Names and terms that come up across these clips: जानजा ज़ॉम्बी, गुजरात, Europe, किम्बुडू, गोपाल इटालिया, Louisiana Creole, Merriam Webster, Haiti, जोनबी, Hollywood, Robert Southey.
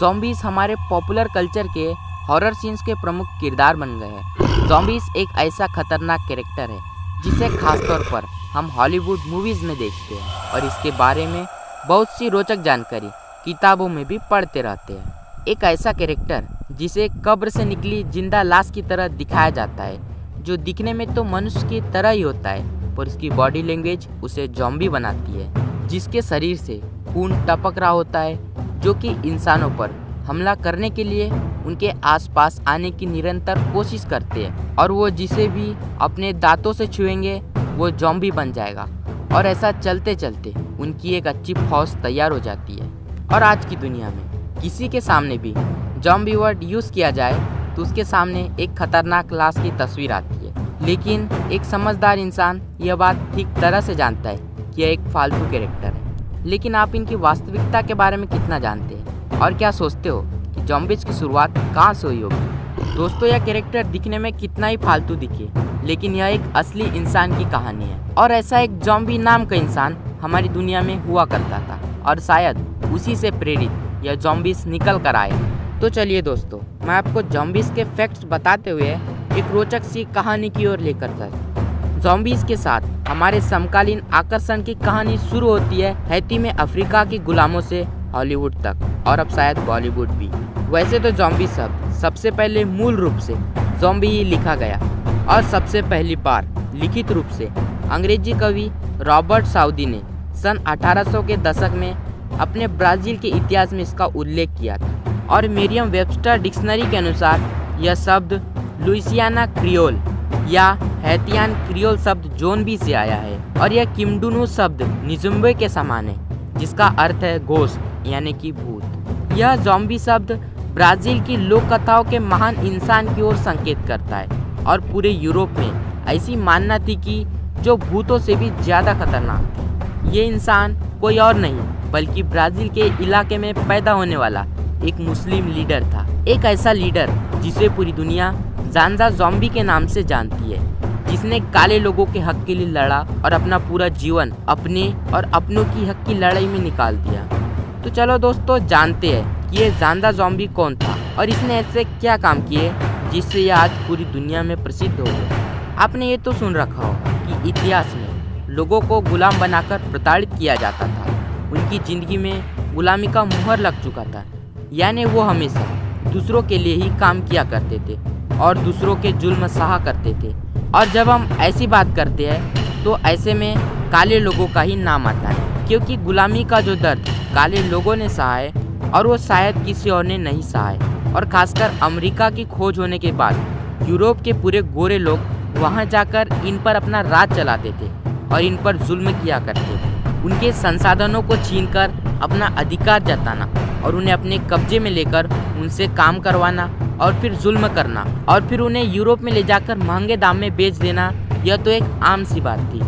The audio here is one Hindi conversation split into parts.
ज़ॉम्बीज हमारे पॉपुलर कल्चर के हॉरर सीन्स के प्रमुख किरदार बन गए हैं। ज़ॉम्बीज एक ऐसा खतरनाक कैरेक्टर है जिसे खासतौर पर हम हॉलीवुड मूवीज़ में देखते हैं और इसके बारे में बहुत सी रोचक जानकारी किताबों में भी पढ़ते रहते हैं। एक ऐसा कैरेक्टर जिसे कब्र से निकली जिंदा लाश की तरह दिखाया जाता है, जो दिखने में तो मनुष्य की तरह ही होता है पर उसकी बॉडी लैंग्वेज उसे ज़ॉम्बी बनाती है, जिसके शरीर से खून टपक रहा होता है, जो कि इंसानों पर हमला करने के लिए उनके आसपास आने की निरंतर कोशिश करते हैं और वो जिसे भी अपने दांतों से छुएंगे वो ज़ॉम्बी बन जाएगा। और ऐसा चलते चलते उनकी एक अच्छी फौज तैयार हो जाती है। और आज की दुनिया में किसी के सामने भी ज़ॉम्बी वर्ड यूज़ किया जाए तो उसके सामने एक खतरनाक लाश की तस्वीर आती है, लेकिन एक समझदार इंसान यह बात ठीक तरह से जानता है कि यह एक फालतू कैरेक्टर है। लेकिन आप इनकी वास्तविकता के बारे में कितना जानते हैं और क्या सोचते हो कि ज़ॉम्बीज की शुरुआत कहाँ से हुई होगी? दोस्तों, यह कैरेक्टर दिखने में कितना ही फालतू दिखे, लेकिन यह एक असली इंसान की कहानी है और ऐसा एक ज़ॉम्बी नाम का इंसान हमारी दुनिया में हुआ करता था और शायद उसी से प्रेरित या ज़ॉम्बीज निकल कर आए। तो चलिए दोस्तों, मैं आपको ज़ॉम्बीज के फैक्ट्स बताते हुए एक रोचक सी कहानी की ओर लेकर चलूं। ज़ॉम्बीज के साथ हमारे समकालीन आकर्षण की कहानी शुरू होती है हैती में अफ्रीका की गुलामों से हॉलीवुड तक और अब शायद बॉलीवुड भी। वैसे तो ज़ॉम्बी शब्द सबसे पहले मूल रूप से ज़ॉम्बी ही लिखा गया और सबसे पहली बार लिखित रूप से अंग्रेजी कवि रॉबर्ट साउदी ने सन 1800 के दशक में अपने ब्राज़ील के इतिहास में इसका उल्लेख किया था। और मेरियम वेबस्टर डिक्शनरी के अनुसार यह शब्द लुइसियाना क्रियोल या हैतियन क्रियोल शब्द जोनबी से आया है और यह किम्बुडू शब्द निजुम्बे के समान है, जिसका अर्थ है गोश्त यानी कि भूत। यह ज़ॉम्बी शब्द ब्राज़ील की लोक कथाओं के महान इंसान की ओर संकेत करता है और पूरे यूरोप में ऐसी मानना थी कि जो भूतों से भी ज़्यादा खतरनाक है। ये इंसान कोई और नहीं बल्कि ब्राज़ील के इलाके में पैदा होने वाला एक मुस्लिम लीडर था, एक ऐसा लीडर जिसे पूरी दुनिया जानजा ज़ॉम्बी के नाम से जानती है, जिसने काले लोगों के हक के लिए लड़ा और अपना पूरा जीवन अपने और अपनों की हक की लड़ाई में निकाल दिया। तो चलो दोस्तों, जानते हैं कि ये जानजा ज़ॉम्बी कौन था और इसने ऐसे क्या काम किए जिससे यह आज पूरी दुनिया में प्रसिद्ध हो गया। आपने ये तो सुन रखा होगा कि इतिहास में लोगों को गुलाम बनाकर प्रताड़ित किया जाता था, उनकी ज़िंदगी में गुलामी का मुहर लग चुका था, यानी वो हमेशा दूसरों के लिए ही काम किया करते थे और दूसरों के जुल्म सहा करते थे। और जब हम ऐसी बात करते हैं तो ऐसे में काले लोगों का ही नाम आता है, क्योंकि गुलामी का जो दर्द काले लोगों ने सहा है और वो शायद किसी और ने नहीं सहा है। और ख़ासकर अमेरिका की खोज होने के बाद यूरोप के पूरे गोरे लोग वहाँ जाकर इन पर अपना राज चलाते थे और इन पर जुल्म किया करते थे, उनके संसाधनों को छीनकर अपना अधिकार जताना और उन्हें अपने कब्जे में लेकर उनसे काम करवाना और फिर जुल्म करना और फिर उन्हें यूरोप में ले जाकर महंगे दाम में बेच देना, यह तो एक आम सी बात थी।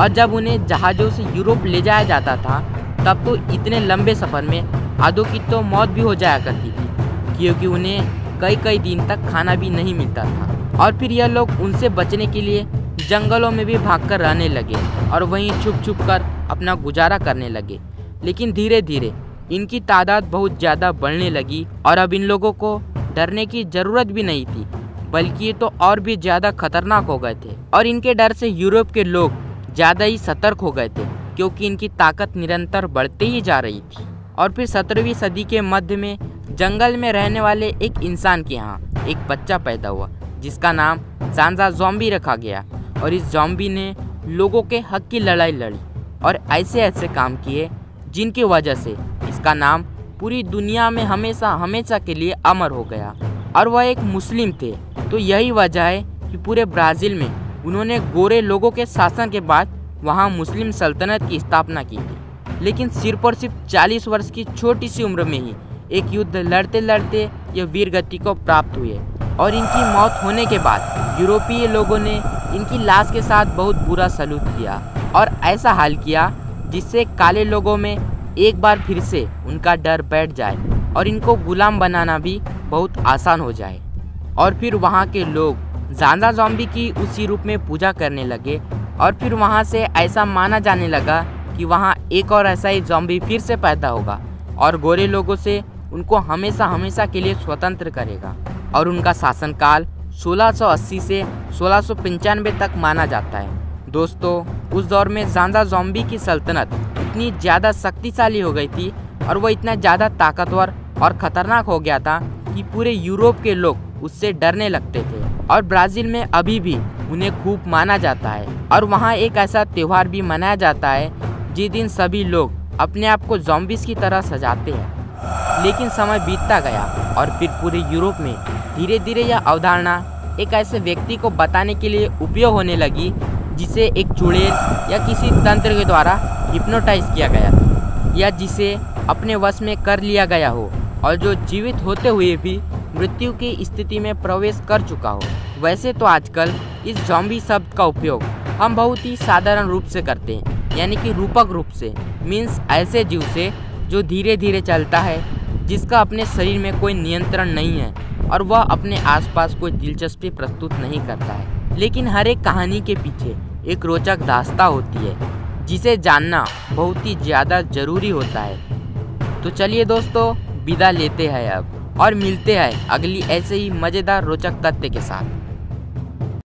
और जब उन्हें जहाज़ों से यूरोप ले जाया जाता था तब तो इतने लंबे सफ़र में आधों की तो मौत भी हो जाया करती थी, क्योंकि उन्हें कई कई दिन तक खाना भी नहीं मिलता था। और फिर यह लोग उनसे बचने के लिए जंगलों में भी भागकर रहने लगे और वहीं छुप छुप कर अपना गुजारा करने लगे। लेकिन धीरे धीरे इनकी तादाद बहुत ज़्यादा बढ़ने लगी और अब इन लोगों को डरने की ज़रूरत भी नहीं थी, बल्कि ये तो और भी ज़्यादा खतरनाक हो गए थे। और इनके डर से यूरोप के लोग ज़्यादा ही सतर्क हो गए थे, क्योंकि इनकी ताकत निरंतर बढ़ते ही जा रही थी। और फिर 17वीं सदी के मध्य में जंगल में रहने वाले एक इंसान के यहाँ एक बच्चा पैदा हुआ जिसका नाम जानजा ज़ॉम्बी रखा गया और इस ज़ॉम्बी ने लोगों के हक की लड़ाई लड़ी और ऐसे ऐसे काम किए जिनकी वजह से इसका नाम पूरी दुनिया में हमेशा हमेशा के लिए अमर हो गया। और वह एक मुस्लिम थे, तो यही वजह है कि पूरे ब्राज़ील में उन्होंने गोरे लोगों के शासन के बाद वहाँ मुस्लिम सल्तनत की स्थापना की थी। लेकिन सिर्फ और सिर्फ 40 वर्ष की छोटी सी उम्र में ही एक युद्ध लड़ते लड़ते यह वीरगति को प्राप्त हुए और इनकी मौत होने के बाद यूरोपीय लोगों ने इनकी लाश के साथ बहुत बुरा सलूक किया और ऐसा हाल किया जिससे काले लोगों में एक बार फिर से उनका डर बैठ जाए और इनको गुलाम बनाना भी बहुत आसान हो जाए। और फिर वहाँ के लोग जानजा ज़ॉम्बी की उसी रूप में पूजा करने लगे और फिर वहाँ से ऐसा माना जाने लगा कि वहाँ एक और ऐसा ही ज़ॉम्बी फिर से पैदा होगा और गोरे लोगों से उनको हमेशा हमेशा के लिए स्वतंत्र करेगा और उनका शासनकाल 1680 से 1695 तक माना जाता है। दोस्तों, उस दौर में ज़ांजा ज़ोंबी की सल्तनत इतनी ज़्यादा शक्तिशाली हो गई थी और वह इतना ज़्यादा ताकतवर और ख़तरनाक हो गया था कि पूरे यूरोप के लोग उससे डरने लगते थे और ब्राज़ील में अभी भी उन्हें खूब माना जाता है। और वहाँ एक ऐसा त्यौहार भी मनाया जाता है जिस दिन सभी लोग अपने आप को ज़ॉम्बीज़ की तरह सजाते हैं। लेकिन समय बीतता गया और फिर पूरे यूरोप में धीरे धीरे यह अवधारणा एक ऐसे व्यक्ति को बताने के लिए उपयोग होने लगी जिसे एक चुड़ैल या किसी तंत्र के द्वारा हिप्नोटाइज किया गया था या जिसे अपने वश में कर लिया गया हो और जो जीवित होते हुए भी मृत्यु की स्थिति में प्रवेश कर चुका हो। वैसे तो आजकल इस ज़ॉम्बी शब्द का उपयोग हम बहुत ही साधारण रूप से करते हैं, यानी कि रूपक रूप से, मीन्स ऐसे जीव से जो धीरे धीरे चलता है, जिसका अपने शरीर में कोई नियंत्रण नहीं है और वह अपने आसपास कोई दिलचस्पी प्रस्तुत नहीं करता है। लेकिन हर एक कहानी के पीछे एक रोचक दास्तां होती है जिसे जानना बहुत ही ज़्यादा ज़रूरी होता है। तो चलिए दोस्तों, विदा लेते हैं अब और मिलते हैं अगली ऐसे ही मज़ेदार रोचक तथ्य के साथ।